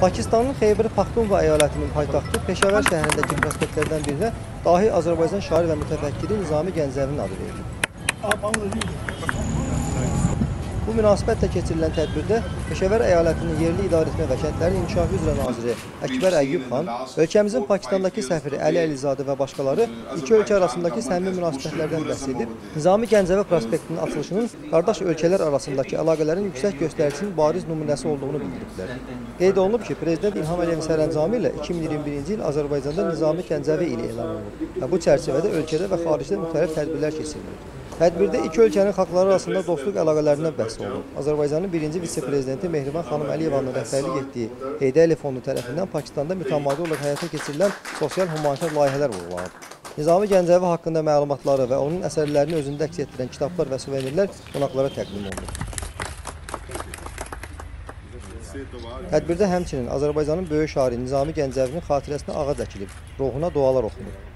Pakistanın Heyber-Paktun eyaletinin paytaxtı Peşəvər şəhərindəki prospektlərdən birində dahi Azərbaycan şairi və mütəfəkkiri Nizami Gəncəvinin adı verilib. Bu münasibətlə keçirilən tədbirdə Peşəvər əyalətinin yerli idarəetmə və kəndlərin inkişafı üzrə naziri Əkbər Əyyubxan, ölkəmizin Pakistandakı səfiri Əli Əlizadə və başqaları iki ölkə arasındakı səmimi münasibətlərdən bəhs edib, Nizami Gəncəvi prospektinin açılışının qardaş ölkələr arasındakı əlaqələrin yüksək göstəricisinin bariz nümunəsi olduğunu bildiriblər. Qeyd olunub ki, Prezident İlham Əliyevin sərəncamı ilə 2021-ci il Azərbaycanda Nizami Gəncəvi ili elan olunub və bu çərçivədə ölkədə və xaricdə müxtəlif tədbirlər keçirilir. Tədbirdə iki ölkənin xalqları arasında dostluq əlaqələrindən bəhs olunub. Azərbaycanın birinci vitse-prezidenti Mehriban Xan Əliyevanın rəhbərlik etdiyi Heydər Əliyev fondu tərəfindən Pakistanda mütəmadi olaraq həyata keçirilən sosial humanitar layihələr vurğulanıb. Nizami Gəncəvi haqqında məlumatları və onun əsərlərini özündə əks etdirən kitablar və suvenirlər qonaqlara təqdim olunub. Tədbirdə həmçinin Azərbaycanın böyük şairi Nizami Gəncəvinin xatirəsinə ağac əkilib, ruhuna dualar oxunub.